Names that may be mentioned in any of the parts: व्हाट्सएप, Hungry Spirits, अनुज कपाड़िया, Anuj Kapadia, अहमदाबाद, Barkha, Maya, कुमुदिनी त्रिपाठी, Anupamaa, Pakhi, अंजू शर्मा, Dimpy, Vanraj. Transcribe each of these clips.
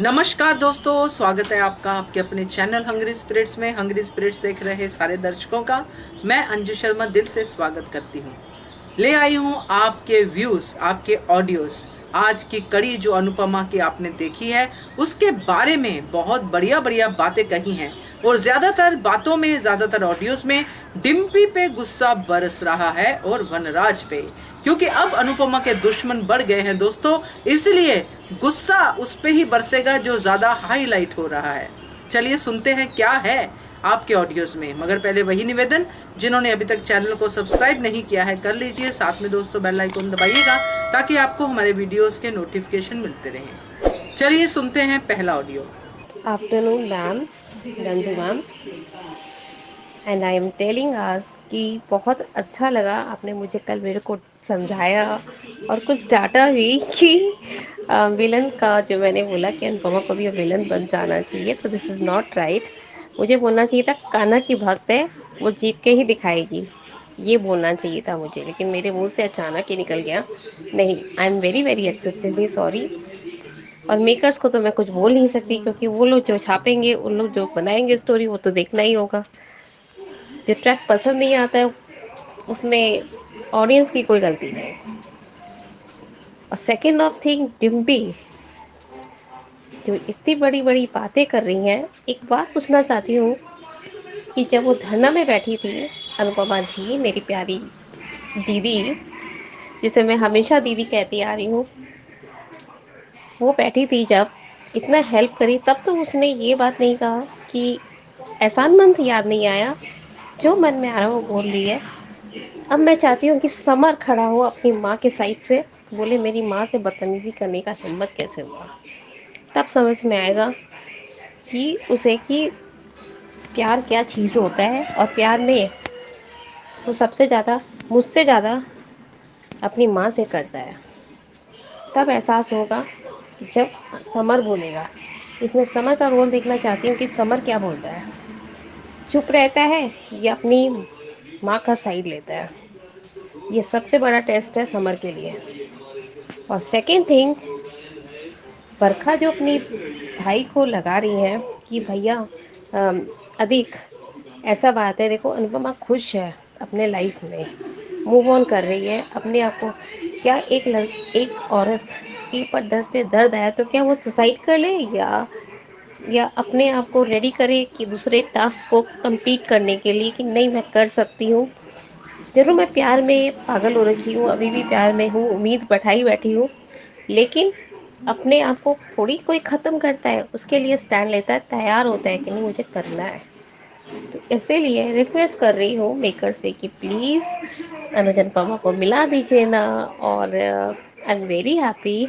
नमस्कार दोस्तों, स्वागत है आपका आपके अपने चैनल हंग्री स्पिरिट्स में। हंग्री स्पिरिट्स देख रहे सारे दर्शकों का मैं अंजू शर्मा दिल से स्वागत करती हूँ। ले आई हूँ आपके व्यूज़, आपके ऑडियोज़। आज की कड़ी जो अनुपमा की आपने देखी है उसके बारे में बहुत बढ़िया बढ़िया बातें कही हैं और ज़्यादातर बातों में, ज़्यादातर ऑडियोज़ में डिम्पी पे गुस्सा बरस रहा है और वनराज पे, क्योंकि अब अनुपमा के दुश्मन बढ़ गए हैं दोस्तों, इसलिए गुस्सा उस पे ही बरसेगा जो ज़्यादा हाईलाइट हो रहा है। चलिए सुनते हैं क्या है आपके ऑडियोज़ में, मगर पहले वही निवेदन, जिन्होंने अभी तक चैनल को सब्सक्राइब नहीं किया है कर लीजिए, साथ में दोस्तों बेल आइकन दबाइएगा ताकि आपको हमारे वीडियोस के नोटिफिकेशन मिलते रहें। चलिए सुनते हैं पहला audio. Afternoon ma'am, Ranju ma'am, and I am telling us कि बहुत अच्छा लगा आपने मुझे कल मेरे को समझाया और कुछ डाटा भी कि विलन का, जो मैंने बोला कि अनुपमा को भी विलन बन जाना चाहिए, तो दिस इज़ नॉट राइट। मुझे बोलना चाहिए था कान्हा की भक्त है, वो जीत के ही दिखाएगी, ये बोलना चाहिए था मुझे, लेकिन मेरे मुंह से अचानक ही निकल गया। नहीं, I am very very acceptably sorry. और मेकर्स को तो मैं कुछ बोल नहीं सकती, क्योंकि वो लोग जो छापेंगे, उन लोग जो बनाएंगे स्टोरी, वो तो देखना ही होगा। जो ट्रैक पसंद नहीं आता है उसमें ऑडियंस की कोई गलती नहीं। और सेकेंड ऑफ थिंग, डिम्पी जो इतनी बड़ी बड़ी बातें कर रही हैं, एक बात पूछना चाहती हूँ कि जब वो धरना में बैठी थी, अनुपमा जी मेरी प्यारी दीदी, जिसे मैं हमेशा दीदी कहती आ रही हूँ, वो बैठी थी, जब इतना हेल्प करी, तब तो उसने ये बात नहीं कहा कि एहसानमंद याद नहीं आया, जो मन में आ रहा वो बोल रही है। अब मैं चाहती हूँ कि समर खड़ा हो अपनी माँ के साइड से, बोले मेरी माँ से बदतमीजी करने का हिम्मत कैसे हुआ। तब समझ में आएगा कि उसे कि प्यार क्या चीज़ होता है। और प्यार में वो सबसे ज़्यादा, मुझसे ज़्यादा अपनी माँ से करता है। तब एहसास होगा जब समर बोलेगा। इसमें समर का रोल देखना चाहती हूँ कि समर क्या बोलता है। चुप रहता है या अपनी माँ का साइड लेता है, ये सबसे बड़ा टेस्ट है समर के लिए। और सेकेंड थिंग, बरखा जो अपनी भाई को लगा रही है कि भैया अधिक ऐसा बात है, देखो अनुपमा खुश है अपने लाइफ में, मूव ऑन कर रही है अपने आप को। क्या एक औरत की पर दर्द पे दर्द आया तो क्या वो सुसाइड कर ले या अपने आप को रेडी करे कि दूसरे टास्क को कंप्लीट करने के लिए, कि नहीं मैं कर सकती हूँ। जरूर मैं प्यार में पागल हो रखी हूँ, अभी भी प्यार में हूँ, उम्मीद बैठाई बैठी हूँ, लेकिन अपने आप को थोड़ी कोई ख़त्म करता है, उसके लिए स्टैंड लेता है, तैयार होता है कि नहीं मुझे करना है। तो इसलिए रिक्वेस्ट कर रही हूँ मेकर से कि प्लीज़ अनुज अनुपमा को मिला दीजिए ना। और आई एम वेरी हैप्पी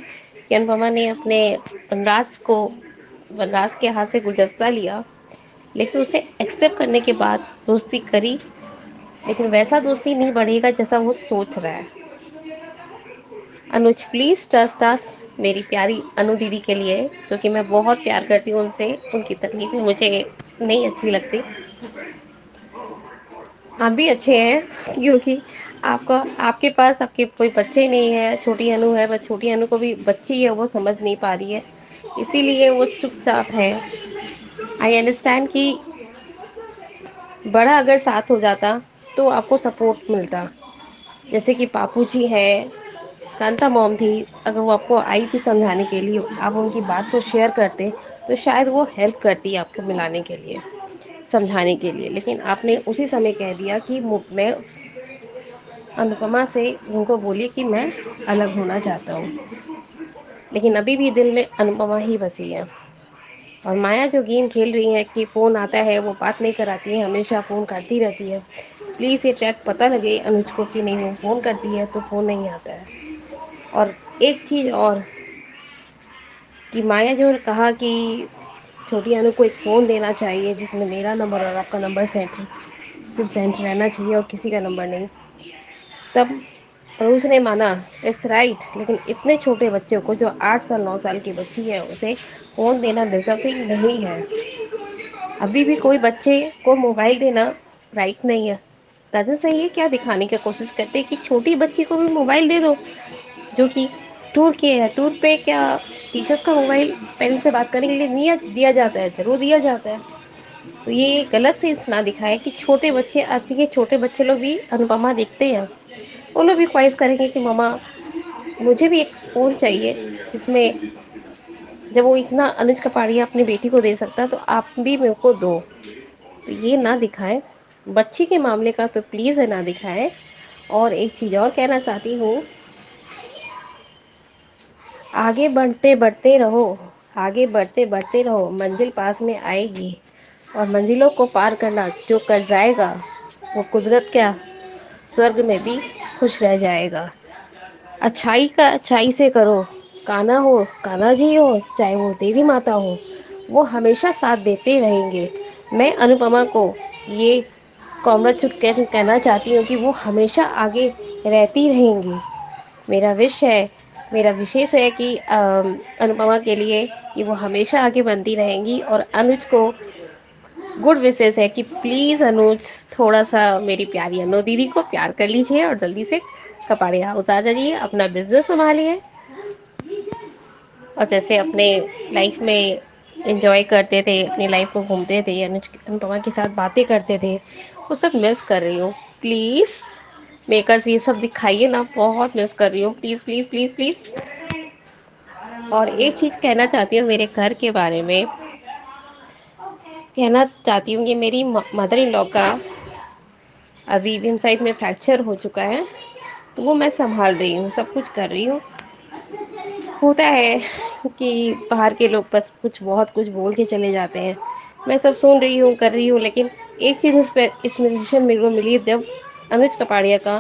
कि अनुपमा ने अपने वनराज के हाथ से गुलदस्ता लिया, लेकिन उसे एक्सेप्ट करने के बाद दोस्ती करी, लेकिन वैसा दोस्ती नहीं बढ़ेगा जैसा वो सोच रहा है। अनुज प्लीज़ ट्रस्ट अस मेरी प्यारी अनु दीदी के लिए, क्योंकि मैं बहुत प्यार करती हूँ उनसे, उनकी तकलीफें मुझे नहीं अच्छी लगती। आप भी अच्छे हैं, क्योंकि आपका आपके पास आपके कोई बच्चे नहीं है, छोटी अनु है, बस छोटी अनु को भी बच्ची है, वो समझ नहीं पा रही है, इसीलिए वो चुपचाप है। आई अंडरस्टैंड कि बड़ा अगर साथ हो जाता तो आपको सपोर्ट मिलता, जैसे कि पापू जी हैं, कांता मॉम थी, अगर वो आपको आई थी समझाने के लिए, आप उनकी बात को शेयर करते तो शायद वो हेल्प करती आपको मिलाने के लिए, समझाने के लिए। लेकिन आपने उसी समय कह दिया कि मैं अनुपमा से उनको बोली कि मैं अलग होना चाहता हूँ, लेकिन अभी भी दिल में अनुपमा ही बसी है। और माया जो गेम खेल रही है कि फ़ोन आता है वो बात नहीं कराती है, हमेशा फ़ोन करती रहती है। प्लीज़ ये ट्रैक पता लगे अनुज को कि नहीं वो फ़ोन करती है तो फ़ोन नहीं आता है। और एक चीज़ और कि माया जो ने कहा कि छोटी अनु को एक फ़ोन देना चाहिए जिसमें मेरा नंबर और आपका नंबर सेट है, सिर्फ सेट रहना चाहिए और किसी का नंबर नहीं। तब पड़ोस ने माना, इट्स राइट, लेकिन इतने छोटे बच्चों को, जो 8 साल 9 साल की बच्ची है, उसे फ़ोन देना डिजर्विंग नहीं है। अभी भी कोई बच्चे को मोबाइल देना राइट नहीं है। कज़न सही है क्या दिखाने की कोशिश करते कि छोटी बच्ची को भी मोबाइल दे दो, जो कि टूर किए हैं। टूर पे क्या टीचर्स का मोबाइल पेरेंट्स से बात करने के लिए नहीं दिया जाता है? जरूर दिया जाता है। तो ये गलत सेंस ना दिखाए कि छोटे बच्चे, आज के छोटे बच्चे लोग भी अनुपमा देखते हैं, वो लोग भी ख्वाहिश करेंगे कि मामा मुझे भी एक फ़ोन चाहिए, जिसमें जब वो इतना अनुज कपाड़िया अपनी बेटी को दे सकता तो आप भी मेरे को दो। तो ये ना दिखाएं बच्चे के मामले का, तो प्लीज़ है ना दिखाएं। और एक चीज़ और कहना चाहती हूँ, आगे बढ़ते बढ़ते रहो, आगे बढ़ते बढ़ते रहो, मंजिल पास में आएगी। और मंजिलों को पार करना जो कर जाएगा वो कुदरत क्या स्वर्ग में भी खुश रह जाएगा। अच्छाई का अच्छाई से करो, कान्हा हो, कान्हा जी हो, चाहे वो देवी माता हो, वो हमेशा साथ देते रहेंगे। मैं अनुपमा को ये कॉमरेड चुटकुला कहना चाहती हूँ कि वो हमेशा आगे रहती रहेंगी। मेरा विशेष है कि अनुपमा के लिए कि वो हमेशा आगे बनती रहेंगी। और अनुज को गुड विशेष है कि प्लीज़ अनुज, थोड़ा सा मेरी प्यारी अनु दीदी को प्यार कर लीजिए और जल्दी से कपाड़िया हाउस आ जाइए, अपना बिजनेस संभालिए और जैसे अपने लाइफ में एंजॉय करते थे, अपनी लाइफ को घूमते थे, अनुज अनुपमा के साथ बातें करते थे, वो सब मिस कर रही हूँ। प्लीज़ मेकर्स ये सब दिखाइए ना, बहुत मिस कर रही हूँ। Please please please please. और एक चीज़ कहना चाहती हूँ मेरे घर के बारे में, कहना चाहती हूँ कि मेरी मदर इन लॉ का अभी विम साइड में फ्रैक्चर हो चुका है, तो वो मैं संभाल रही हूँ, सब कुछ कर रही हूँ। होता है कि बाहर के लोग बस कुछ बहुत कुछ बोल के चले जाते हैं, मैं सब सुन रही हूँ, कर रही हूँ। लेकिन एक चीज़ इंस्पिरेशन मेरे को मिली जब अनुज कपाड़िया का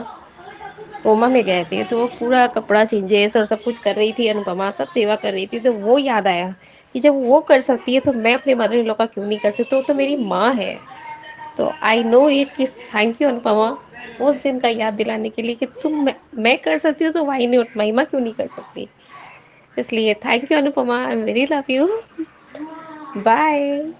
कोमा में गए थे, तो वो पूरा कपड़ा चेंजेस और सब कुछ कर रही थी अनुपमा, सब सेवा कर रही थी। तो वो याद आया कि जब वो कर सकती है तो मैं अपने मदर इन लॉ का क्यों नहीं कर सकती, तो मेरी माँ है। तो आई नो इट कि थैंक यू अनुपमा उस दिन का याद दिलाने के लिए कि तुम मैं कर सकती हूँ तो वाई नॉट माई माँ क्यों नहीं कर सकती। इसलिए thank you Anupama, I am very love you, bye.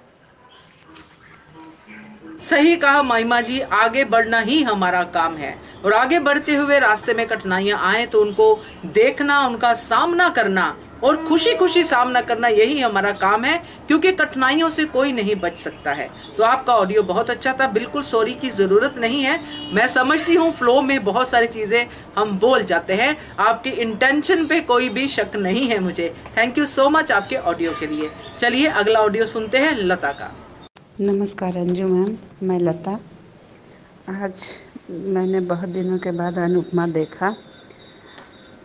सही कहा माइमा जी, आगे बढ़ना ही हमारा काम है। और आगे बढ़ते हुए रास्ते में कठिनाइयाँ आए तो उनको देखना, उनका सामना करना और खुशी खुशी सामना करना, यही हमारा काम है, क्योंकि कठिनाइयों से कोई नहीं बच सकता है। तो आपका ऑडियो बहुत अच्छा था, बिल्कुल सॉरी की ज़रूरत नहीं है। मैं समझती हूँ फ्लो में बहुत सारी चीज़ें हम बोल जाते हैं, आपकी इंटेंशन पे कोई भी शक नहीं है मुझे। थैंक यू सो मच आपके ऑडियो के लिए। चलिए अगला ऑडियो सुनते हैं लता का। नमस्कार अंजू मैम, मैं लता। आज मैंने बहुत दिनों के बाद अनुपमा देखा,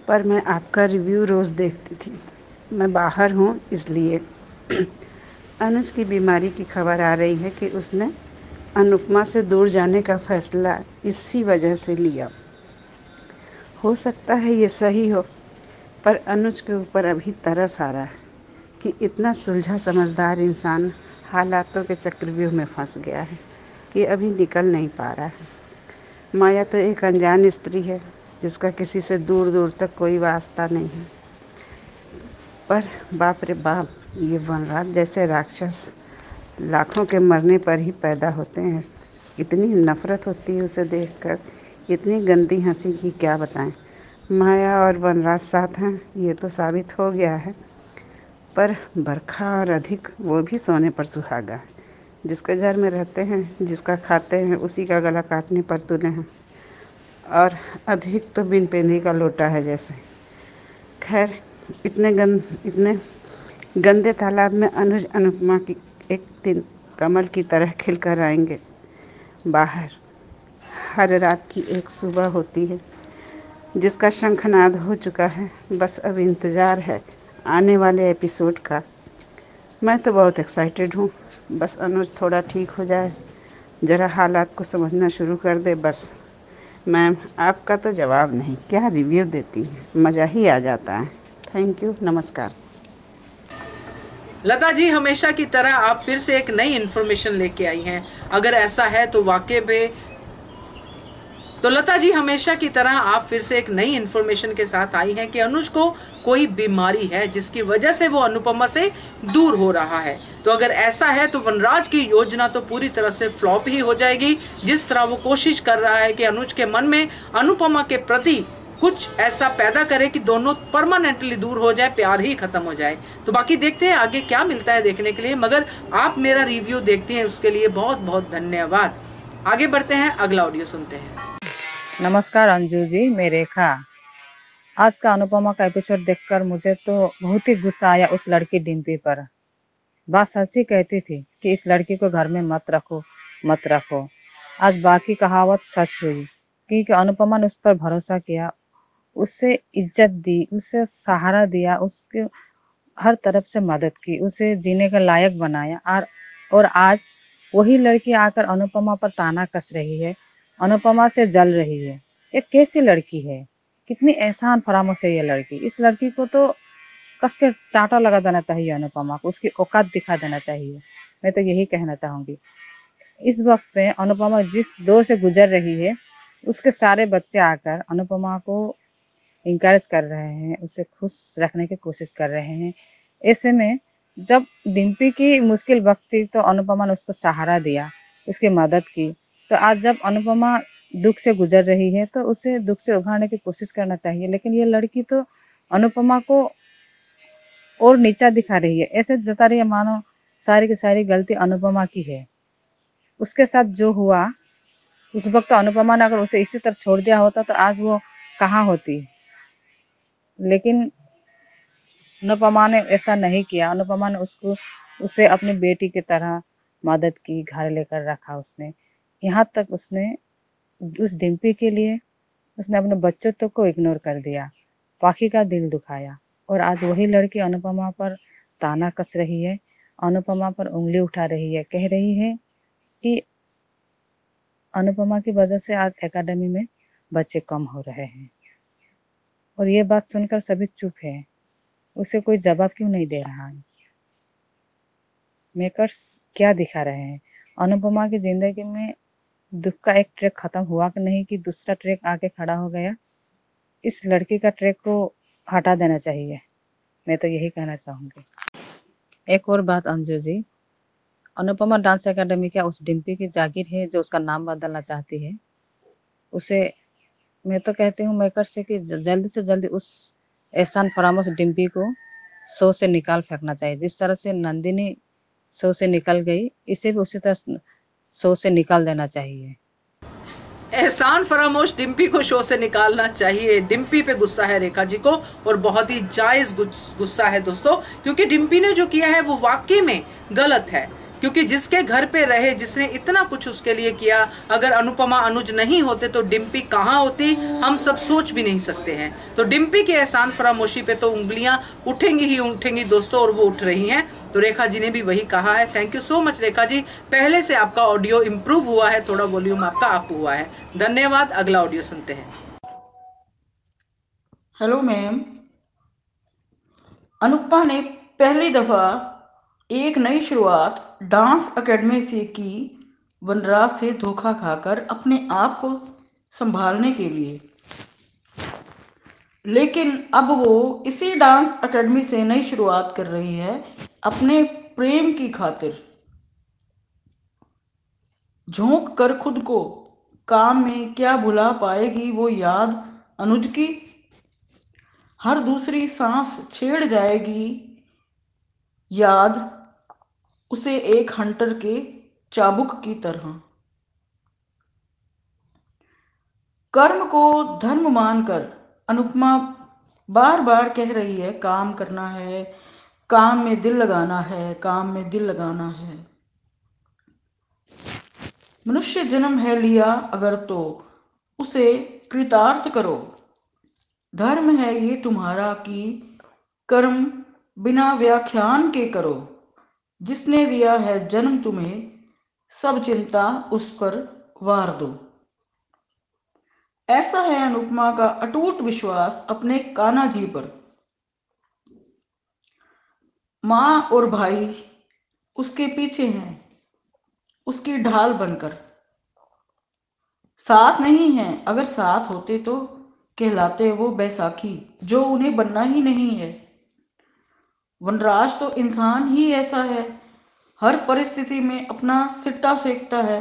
पर मैं आपका रिव्यू रोज़ देखती थी, मैं बाहर हूँ इसलिए। अनुज की बीमारी की खबर आ रही है कि उसने अनुपमा से दूर जाने का फैसला इसी वजह से लिया। हो सकता है ये सही हो, पर अनुज के ऊपर अभी तरस आ रहा है कि इतना सुलझा समझदार इंसान हालातों के चक्रव्यूह में फंस गया है कि अभी निकल नहीं पा रहा है। माया तो एक अनजान स्त्री है जिसका किसी से दूर दूर तक कोई वास्ता नहीं है, पर बाप रे बाप ये वनराज जैसे राक्षस लाखों के मरने पर ही पैदा होते हैं। इतनी नफरत होती है उसे देखकर, इतनी गंदी हंसी की क्या बताएं। माया और वनराज साथ हैं ये तो साबित हो गया है, पर बरखा और अधिक वो भी सोने पर सुहागा है। जिसके घर में रहते हैं, जिसका खाते हैं, उसी का गला काटने पर तुले हैं। और अधिक तो बिन पेंदी का लोटा है जैसे। खैर इतने गंदे तालाब में अनुज अनुपमा की एक दिन कमल की तरह खिलकर आएंगे बाहर। हर रात की एक सुबह होती है जिसका शंखनाद हो चुका है, बस अब इंतज़ार है आने वाले एपिसोड का। मैं तो बहुत एक्साइटेड हूँ, बस अनुज थोड़ा ठीक हो जाए, ज़रा हालात को समझना शुरू कर दे बस। मैम आपका तो जवाब नहीं, क्या रिव्यू देती है, मज़ा ही आ जाता है। थैंक यू, नमस्कार। लता जी हमेशा की तरह आप फिर से एक नई इन्फॉर्मेशन लेके आई हैं, अगर ऐसा है तो वाकई में कि अनुज को कोई बीमारी है जिसकी वजह से वो अनुपमा से दूर हो रहा है। तो अगर ऐसा है तो वनराज की योजना तो पूरी तरह से फ्लॉप ही हो जाएगी। जिस तरह वो कोशिश कर रहा है कि अनुज के मन में अनुपमा के प्रति कुछ ऐसा पैदा करे कि दोनों परमानेंटली दूर हो जाए, प्यार ही खत्म हो जाए। तो बाकी देखते हैं आगे क्या मिलता है देखने के लिए, मगर आप मेरा रिव्यू देखते हैं उसके लिए बहुत बहुत धन्यवाद। आगे बढ़ते हैं, अगला ऑडियो सुनते हैं। नमस्कार अंजू जी, मैं रेखा। आज का अनुपमा का एपिसोड देखकर मुझे तो बहुत ही गुस्सा आया उस लड़की डिम्पी पर। बात सच्ची कहती थी कि इस लड़की को घर में मत रखो मत रखो। आज बाकी कहावत सच हुई क्योंकि अनुपमा ने उस पर भरोसा किया, उसे इज्जत दी, उसे सहारा दिया, उसके हर तरफ से मदद की, उसे जीने के लायक बनाया। और आज वही लड़की आकर अनुपमा पर ताना कस रही है, अनुपमा से जल रही है। ये कैसी लड़की है, कितनी एहसान फरामोश है ये लड़की। इस लड़की को तो कस के चांटा लगा देना चाहिए, अनुपमा को उसकी औकात दिखा देना चाहिए। मैं तो यही कहना चाहूँगी। इस वक्त में अनुपमा जिस दौर से गुजर रही है, उसके सारे बच्चे आकर अनुपमा को इंकरेज कर रहे हैं, उसे खुश रखने की कोशिश कर रहे हैं। ऐसे में जब डिम्पी की मुश्किल वक्त थी तो अनुपमा ने उसको सहारा दिया, उसकी मदद की। तो आज जब अनुपमा दुख से गुजर रही है तो उसे दुख से उभारने की कोशिश करना चाहिए, लेकिन ये लड़की तो अनुपमा को और नीचा दिखा रही है। ऐसे जता रही है मानो सारी की सारी गलती अनुपमा की है। उसके साथ जो हुआ उस वक्त तो अनुपमा ने अगर उसे इसी तरह छोड़ दिया होता तो आज वो कहाँ होती, लेकिन अनुपमा ने ऐसा नहीं किया। अनुपमा ने उसे अपनी बेटी की तरह मदद की, घर लेकर रखा उसने। यहाँ तक उसने उस डिम्पी के लिए उसने अपने बच्चों तक को इग्नोर कर दिया, पाखी का दिल दुखाया। और आज वही लड़की अनुपमा पर ताना कस रही है, अनुपमा पर उंगली उठा रही है, कह रही है कि अनुपमा की वजह से आज एकेडमी में बच्चे कम हो रहे हैं। और ये बात सुनकर सभी चुप है, उसे कोई जवाब क्यों नहीं दे रहा है। मेकर्स क्या दिखा रहे हैं, अनुपमा की जिंदगी में दुख का एक ट्रैक खत्म हुआ कि नहीं कि दूसरा ट्रैक आके खड़ा हो गया। इस लड़की का ट्रैक को हटा देना चाहिए, मैं तो यही कहना चाहूँगी। एक और बात अंजू जी, अनुपमा डांस एकेडमी क्या उस डिम्पी की जागीर है जो उसका नाम बदलना चाहती है। उसे मैं तो कहती हूँ मेकर से कि जल्दी से जल्दी उस एहसान फरामोश डिम्पी को शो से निकाल फेंकना चाहिए। जिस तरह से नंदिनी शो से निकल गई, इसे भी उसी तरह शो से निकाल देना चाहिए। एहसान फरामोश डिम्पी को शो से निकालना चाहिए। डिम्पी पे गुस्सा है रेखा जी को, और बहुत ही जायज़ गुस्सा है दोस्तों, क्योंकि डिम्पी ने जो किया है वो वाकई में गलत है। क्योंकि जिसके घर पे रहे, जिसने इतना कुछ उसके लिए किया, अगर अनुपमा अनुज नहीं होते तो डिम्पी कहाँ होती, हम सब सोच भी नहीं सकते हैं। तो डिम्पी के एहसान फरामोशी पे तो उंगलियां उठेंगी ही उठेंगी दोस्तों, और वो उठ रही हैं। तो रेखा जी ने भी वही कहा है। Thank you so much Rekha ji, पहले से आपका ऑडियो इम्प्रूव हुआ है, थोड़ा वॉल्यूम आपका अप हुआ है, धन्यवाद। अगला ऑडियो सुनते हैं। हेलो मैम, अनुपमा ने पहली दफा एक नई शुरुआत डांस एकेडमी से की, वनराज से धोखा खाकर अपने आप को संभालने के लिए। लेकिन अब वो इसी डांस एकेडमी से नई शुरुआत कर रही है अपने प्रेम की खातिर। झोंक कर खुद को काम में क्या भुला पाएगी वो याद अनुज की। हर दूसरी सांस छेड़ जाएगी याद उसे एक हंटर के चाबुक की तरह। कर्म को धर्म मानकर अनुपमा बार बार कह रही है, काम करना है, काम में दिल लगाना है, काम में दिल लगाना है। मनुष्य जन्म है लिया अगर तो उसे कृतार्थ करो। धर्म है ये तुम्हारा कि कर्म बिना व्याख्यान के करो। जिसने दिया है जन्म तुम्हें, सब चिंता उस पर वार दो। ऐसा है अनुपमा का अटूट विश्वास अपने कान्हा जी पर। माँ और भाई उसके पीछे हैं, उसकी ढाल बनकर। साथ नहीं है, अगर साथ होते तो कहलाते वो बैसाखी जो उन्हें बनना ही नहीं है। वनराज तो इंसान ही ऐसा है, हर परिस्थिति में अपना सिट्टा सेकता है।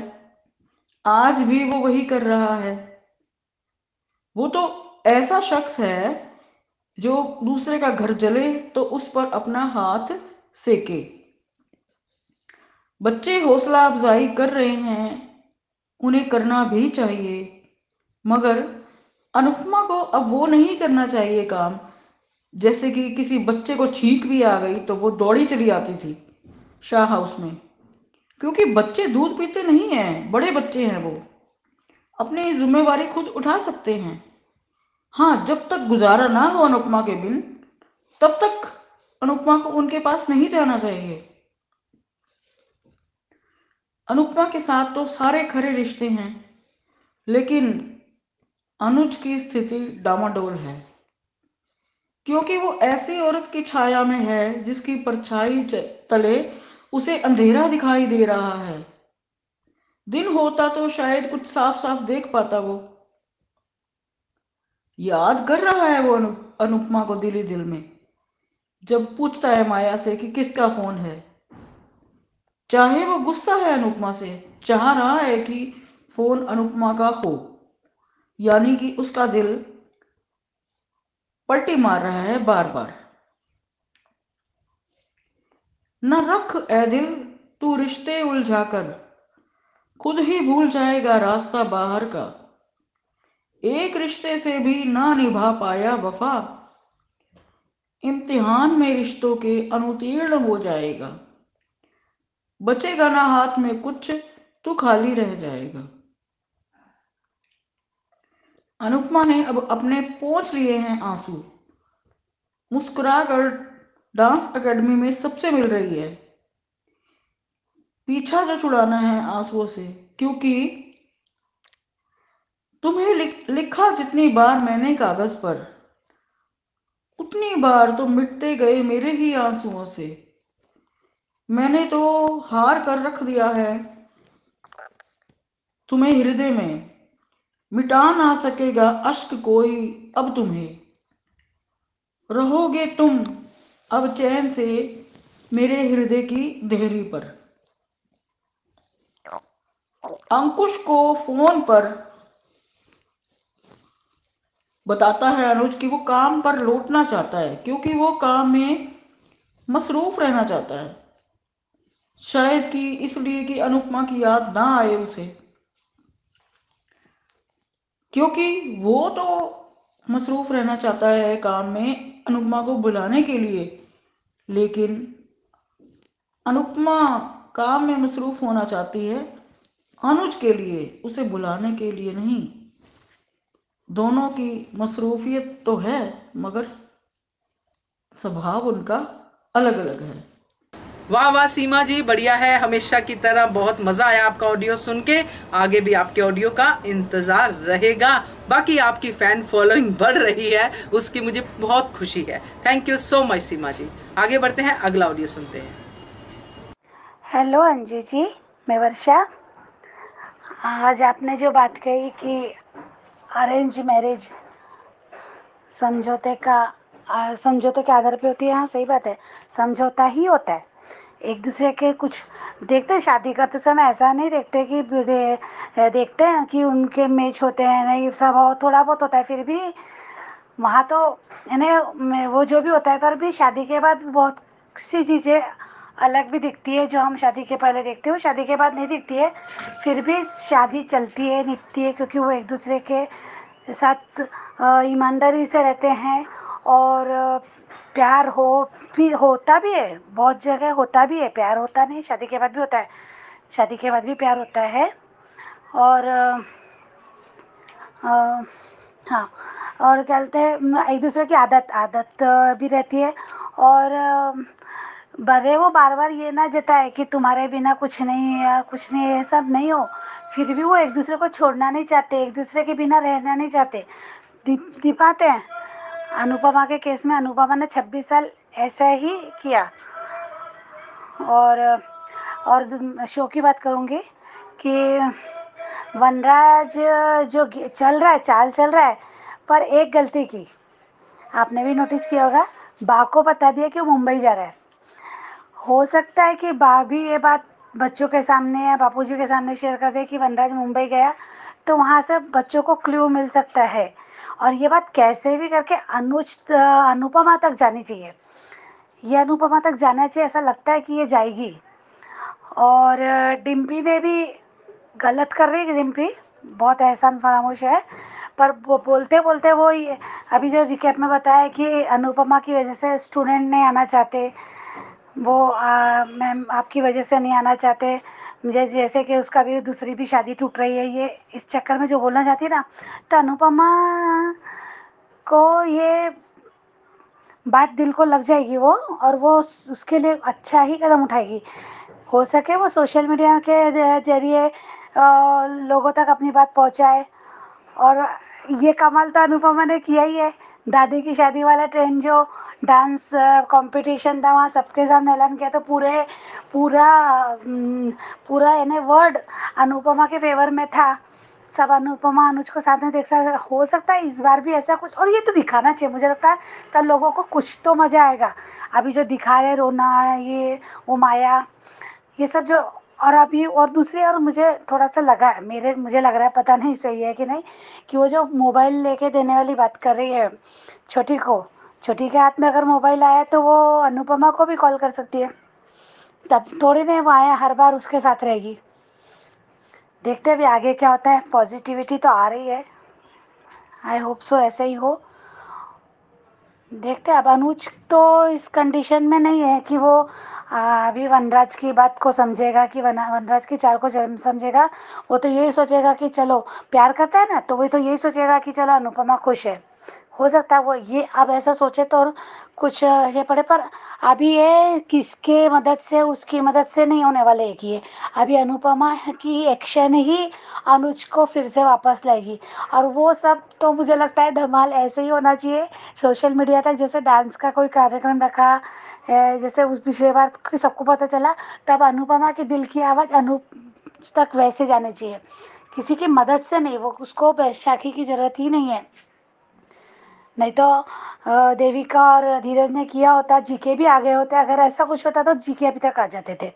आज भी वो वही कर रहा है। वो तो ऐसा शख्स है जो दूसरे का घर जले तो उस पर अपना हाथ सेके। बच्चे हौसला अफजाई कर रहे हैं, उन्हें करना भी चाहिए, मगर अनुपमा को अब वो नहीं करना चाहिए काम, जैसे कि किसी बच्चे को छींक भी आ गई तो वो दौड़ी चली आती थी शाह हाउस में, क्योंकि बच्चे दूध पीते नहीं हैं, बड़े बच्चे हैं, वो अपनी जिम्मेवारी खुद उठा सकते हैं। हाँ, जब तक गुजारा ना हो अनुपमा के बिन, तब तक अनुपमा को उनके पास नहीं जाना चाहिए। अनुपमा के साथ तो सारे खरे रिश्ते हैं, लेकिन अनुज की स्थिति डामाडोल है, क्योंकि वो ऐसी औरत की छाया में है जिसकी परछाई तले उसे अंधेरा दिखाई दे रहा है। दिन होता तो शायद कुछ साफ साफ देख पाता। वो याद कर रहा है वो अनुपमा को दिली दिल में, जब पूछता है माया से कि किसका फोन है। चाहे वो गुस्सा है अनुपमा से, चाह रहा है कि फोन अनुपमा का हो, यानी कि उसका दिल पलटी मार रहा है बार बार। न रख ए दिल तू रिश्ते उलझा कर, खुद ही भूल जाएगा रास्ता बाहर का। एक रिश्ते से भी ना निभा पाया वफा, इम्तिहान में रिश्तों के अनुतीर्ण हो जाएगा। बचेगा ना हाथ में कुछ, तो खाली रह जाएगा। अनुपमा ने अब अपने पोंछ लिए हैं आंसू, मुस्कुरा कर डांस एकेडमी में सबसे मिल रही है। पीछा जो छुड़ाना है आंसुओं से, क्योंकि तुम्हें लिखा जितनी बार मैंने कागज पर, उतनी बार तो मिटते गए मेरे ही आंसुओं से। मैंने तो हार कर रख दिया है तुम्हें हृदय में, मिटा ना सकेगा अश्क कोई अब तुम्हें। रहोगे तुम अब चैन से मेरे हृदय की देहरी पर। अंकुश को फोन पर बताता है अनुज कि वो काम पर लौटना चाहता है, क्योंकि वो काम में मसरूफ रहना चाहता है, शायद कि इसलिए कि अनुपमा की याद ना आए उसे, क्योंकि वो तो मसरूफ रहना चाहता है काम में अनुपमा को बुलाने के लिए, लेकिन अनुपमा काम में मसरूफ होना चाहती है अनुज के लिए, उसे बुलाने के लिए नहीं। दोनों की मसरूफियत तो है, मगर स्वभाव उनका अलग अलग है। वाह वाह सीमा जी, बढ़िया है, हमेशा की तरह बहुत मज़ा आया आपका ऑडियो सुन के। आगे भी आपके ऑडियो का इंतज़ार रहेगा। बाकी आपकी फ़ैन फॉलोइंग बढ़ रही है, उसकी मुझे बहुत खुशी है। Thank you so much Seema ji. आगे बढ़ते हैं, अगला ऑडियो सुनते हैं। हेलो अंजू जी, मैं वर्षा। आज आपने जो बात कही कि अरेंज मैरिज समझौते के आधार पे होती है, हाँ सही बात है, समझौता ही होता है। एक दूसरे के कुछ देखते, शादी करते समय ऐसा नहीं देखते कि देखते हैं कि उनके मैच होते हैं, नहीं सब थोड़ा बहुत होता है, फिर भी वहाँ तो यानी वो जो भी होता है, पर भी शादी के बाद बहुत सी चीज़ें अलग भी दिखती है जो हम शादी के पहले देखते हैं, वो शादी के बाद नहीं दिखती है, फिर भी शादी चलती है, निपटती है, क्योंकि वो एक दूसरे के साथ ईमानदारी से रहते हैं। और प्यार होता भी है, बहुत जगह होता भी है प्यार, होता नहीं शादी के बाद भी होता है, शादी के बाद भी प्यार होता है। और हाँ, और क्या कहते हैं, एक दूसरे की आदत भी रहती है। और बड़े वो बार बार ये ना जताए कि तुम्हारे बिना कुछ नहीं है, कुछ नहीं है, सब नहीं हो, फिर भी वो एक दूसरे को छोड़ना नहीं चाहते, एक दूसरे के बिना रहना नहीं चाहते, दिखाते हैं। अनुपमा के केस में अनुपमा ने 26 साल ऐसा ही किया। और शो की बात करूँगी कि वनराज जो चल रहा है, पर एक गलती की, आपने भी नोटिस किया होगा, बा को बता दिया कि वो मुंबई जा रहा है। हो सकता है कि बा भी ये बात बच्चों के सामने या बापूजी के सामने शेयर कर दे कि वनराज मुंबई गया, तो वहाँ से बच्चों को क्ल्यू मिल सकता है। और ये बात कैसे भी करके अनुपमा तक जानी चाहिए, ये अनुपमा तक जाना चाहिए, ऐसा लगता है कि ये जाएगी। और डिम्पी ने भी गलत कर रही है, डिम्पी बहुत एहसान फरामोश है, पर बोलते बोलते वो अभी जो रिकैप में बताया कि अनुपमा की वजह से स्टूडेंट नहीं आना चाहते, वो मैम आपकी वजह से नहीं आना चाहते, जैसे कि उसका भी दूसरी भी शादी टूट रही है, ये इस चक्कर में जो बोलना चाहती है ना, तो अनुपमा को ये बात दिल को लग जाएगी वो, और वो उसके लिए अच्छा ही कदम उठाएगी। हो सके वो सोशल मीडिया के जरिए लोगों तक अपनी बात पहुंचाए। और ये कमाल तो अनुपमा ने किया ही है, दादी की शादी वाला ट्रेंड जो डांस कंपटीशन था, वहाँ सबके सामने ऐलान किया, तो पूरा यानी वर्ड अनुपमा के फेवर में था, सब अनुपमा अनुज को साथ में देख सकता। हो सकता है इस बार भी ऐसा कुछ, और ये तो दिखाना चाहिए, मुझे लगता है तब लोगों को कुछ तो मज़ा आएगा। अभी जो दिखा रहे रोना, ये वो माया, ये सब जो, और अभी और दूसरी, और मुझे थोड़ा सा लगा, मुझे लग रहा है, पता नहीं सही है कि नहीं, कि वो जो मोबाइल लेके देने वाली बात कर रही है छोटी को, छोटी के हाथ में अगर मोबाइल आया तो वो अनुपमा को भी कॉल कर सकती है, तब थोड़ी नहीं वो आया हर बार उसके साथ रहेगी। देखते हैं भी आगे क्या होता है, पॉजिटिविटी तो आ रही है, आई होप सो ऐसे ही हो, देखते हैं। अब अनुज तो इस कंडीशन में नहीं है कि वो अभी वनराज की बात को समझेगा, कि वनराज की चाल को समझेगा, वो तो यही सोचेगा कि चलो प्यार करता है ना, तो वही तो यही सोचेगा कि चलो अनुपमा खुश है। हो सकता है वो ये अब ऐसा सोचे तो और कुछ ये पड़े, पर अभी ये किसके मदद से, उसकी मदद से नहीं होने वाले है, कि ये अभी अनुपमा की एक्शन ही अनुज को फिर से वापस लाएगी। और वो सब तो मुझे लगता है धमाल ऐसे ही होना चाहिए सोशल मीडिया तक, जैसे डांस का कोई कार्यक्रम रखा, जैसे उस पिछले बार सबको पता चला, तब अनुपमा के दिल की आवाज़ अनुज तक वैसे जानी चाहिए, किसी की मदद से नहीं, वो उसको बैशाखी की ज़रूरत ही नहीं है। नहीं तो देविका और धीरज ने किया होता, जीके भी आ गए होते, अगर ऐसा कुछ होता तो जीके अभी तक आ जाते थे।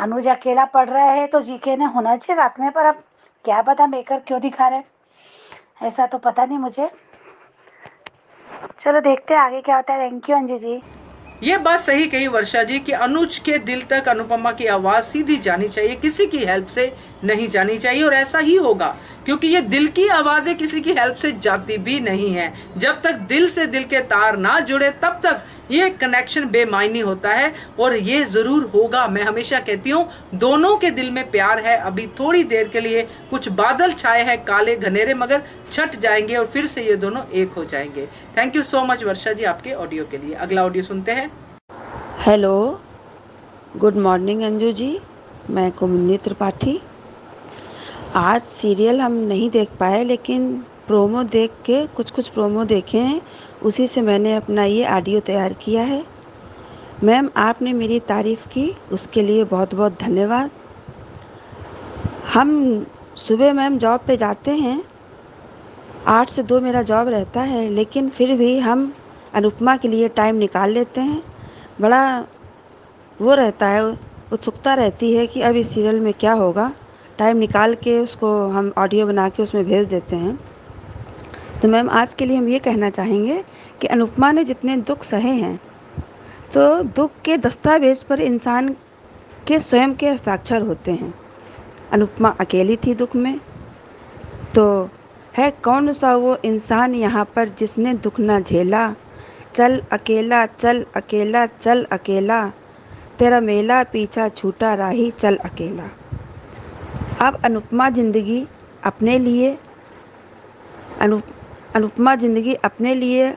अनुज अकेला पढ़ रहा है तो जीके ने होना चाहिए साथ में, पर अब क्या पता मेकर क्यों दिखा रहे, ऐसा तो पता नहीं मुझे। चलो देखते हैं आगे क्या होता है। Thank you Anju ji. ये बात सही कही वर्षा जी कि अनुज के दिल तक अनुपमा की आवाज़ सीधी जानी चाहिए, किसी की हेल्प से नहीं जानी चाहिए, और ऐसा ही होगा, क्योंकि ये दिल की आवाज़ें किसी की हेल्प से जाती भी नहीं है। जब तक दिल से दिल के तार ना जुड़े तब तक ये कनेक्शन बेमायनी होता है, और ये ज़रूर होगा। मैं हमेशा कहती हूँ दोनों के दिल में प्यार है, अभी थोड़ी देर के लिए कुछ बादल छाए हैं काले घनेरे, मगर छट जाएंगे और फिर से ये दोनों एक हो जाएंगे। Thank you so much Varsha ji आपके ऑडियो के लिए। अगला ऑडियो सुनते हैं। Hello, good morning Anju ji, मैं कुमुदिनी त्रिपाठी। आज सीरियल हम नहीं देख पाए, लेकिन प्रोमो देख के कुछ प्रोमो देखे हैं, उसी से मैंने अपना ये ऑडियो तैयार किया है। मैम आपने मेरी तारीफ़ की, उसके लिए बहुत बहुत धन्यवाद। हम सुबह मैम जॉब पे जाते हैं, 8 से 2 मेरा जॉब रहता है, लेकिन फिर भी हम अनुपमा के लिए टाइम निकाल लेते हैं। बड़ा वो रहता है, उत्सुकता रहती है कि अब इस सीरियल में क्या होगा, टाइम निकाल के उसको हम ऑडियो बना के उसमें भेज देते हैं। तो मैम आज के लिए हम ये कहना चाहेंगे कि अनुपमा ने जितने दुख सहे हैं, तो दुख के दस्तावेज़ पर इंसान के स्वयं के हस्ताक्षर होते हैं। अनुपमा अकेली थी दुख में, तो है कौन सा वो इंसान यहाँ पर जिसने दुख ना झेला। चल अकेला, चल अकेला, चल अकेला, तेरा मेला पीछा छूटा राही, चल अकेला। अब अनुपमा ज़िंदगी अपने लिए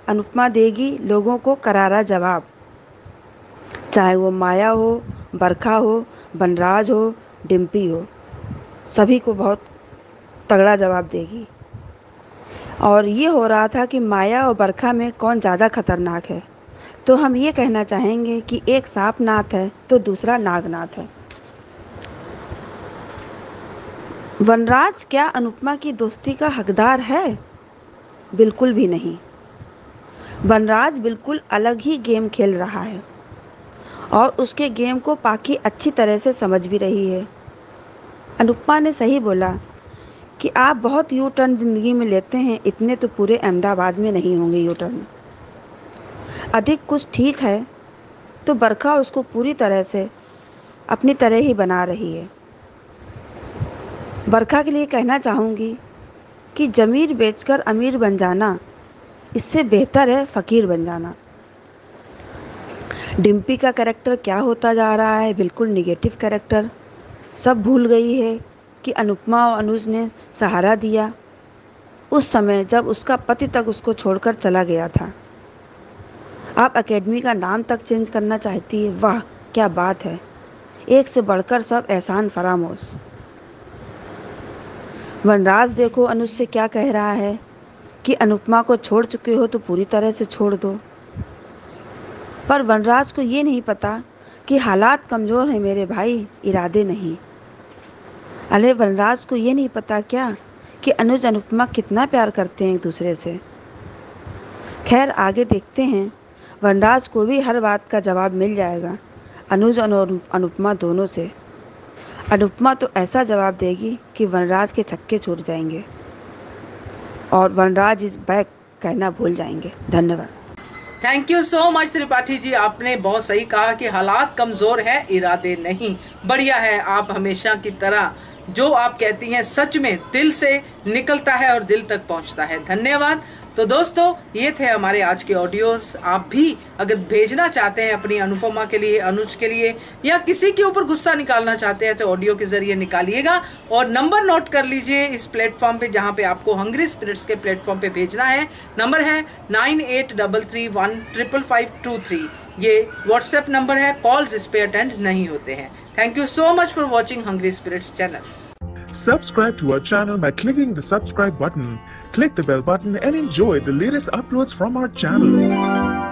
अनुपमा देगी लोगों को करारा जवाब, चाहे वो माया हो, बरखा हो, वनराज हो, डिम्पी हो, सभी को बहुत तगड़ा जवाब देगी। और ये हो रहा था कि माया और बरखा में कौन ज़्यादा खतरनाक है, तो हम ये कहना चाहेंगे कि एक सांपनाथ है तो दूसरा नागनाथ है। वनराज क्या अनुपमा की दोस्ती का हकदार है? बिल्कुल भी नहीं। वनराज बिल्कुल अलग ही गेम खेल रहा है, और उसके गेम को पाखी अच्छी तरह से समझ भी रही है। अनुपमा ने सही बोला कि आप बहुत यू टर्न ज़िंदगी में लेते हैं, इतने तो पूरे अहमदाबाद में नहीं होंगे यू टर्न। अधिक कुछ ठीक है तो बरखा उसको पूरी तरह से अपनी तरह ही बना रही है। बरखा के लिए कहना चाहूँगी कि ज़मीर बेचकर अमीर बन जाना इससे बेहतर है फ़कीर बन जाना। डिम्पी का कैरेक्टर क्या होता जा रहा है, बिल्कुल निगेटिव कैरेक्टर। सब भूल गई है कि अनुपमा और अनुज ने सहारा दिया उस समय जब उसका पति तक उसको छोड़कर चला गया था। आप एकेडमी का नाम तक चेंज करना चाहती है, वाह क्या बात है, एक से बढ़कर सब एहसान फरामोश। वनराज देखो अनुज से क्या कह रहा है कि अनुपमा को छोड़ चुके हो तो पूरी तरह से छोड़ दो, पर वनराज को ये नहीं पता कि हालात कमज़ोर हैं मेरे भाई, इरादे नहीं। अरे वनराज को ये नहीं पता क्या कि अनुज अनुपमा कितना प्यार करते हैं एक दूसरे से। खैर आगे देखते हैं, वनराज को भी हर बात का जवाब मिल जाएगा अनुज और अनुपमा दोनों से। अनुपमा तो ऐसा जवाब देगी कि वनराज के छक्के छूट जाएंगे और वनराज इज बैक कहना भूल जाएंगे। धन्यवाद। Thank you so much Tripathi ji, आपने बहुत सही कहा कि हालात कमज़ोर है इरादे नहीं। बढ़िया है, आप हमेशा की तरह जो आप कहती हैं सच में दिल से निकलता है और दिल तक पहुंचता है। धन्यवाद। तो दोस्तों ये थे हमारे आज के ऑडियोज़। आप भी अगर भेजना चाहते हैं अपनी अनुपमा के लिए, अनुज के लिए या किसी के ऊपर गुस्सा निकालना चाहते हैं तो ऑडियो के ज़रिए निकालिएगा और नंबर नोट कर लीजिए इस प्लेटफॉर्म पे जहाँ पे आपको हंग्री स्पिरिट्स के प्लेटफॉर्म पे भेजना है। नंबर है 9833 155 523, ये व्हाट्सएप नंबर है। कॉल्स इस पर अटेंड नहीं होते हैं। Thank you so much for watching hungry spirits channel. Subscribe to our channel by clicking the subscribe button. Click the bell button and enjoy the latest uploads from our channel.